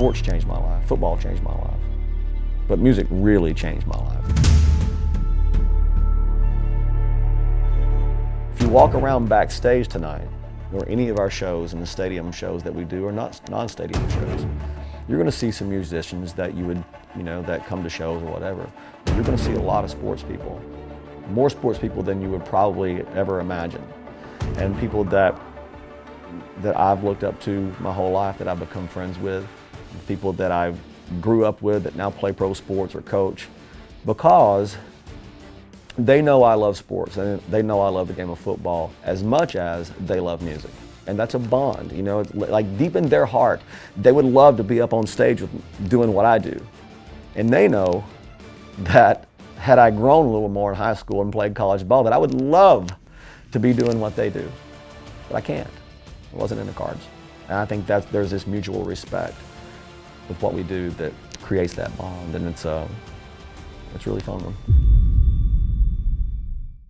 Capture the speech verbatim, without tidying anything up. Sports changed my life. Football changed my life. But music really changed my life. If you walk around backstage tonight, or any of our shows in the stadium shows that we do, or not non-stadium shows, you're going to see some musicians that you would, you know, that come to shows or whatever. But you're going to see a lot of sports people, more sports people than you would probably ever imagine, and people that that I've looked up to my whole life, that I've become friends with, people that I grew up with that now play pro sports or coach, because they know I love sports and they know I love the game of football as much as they love music. And that's a bond, you know, it's like deep in their heart, they would love to be up on stage with doing what I do. And they know that had I grown a little more in high school and played college ball, that I would love to be doing what they do, but I can't. It wasn't in the cards. And I think that there's this mutual respect with what we do that creates that bond, and it's, uh, it's really fun.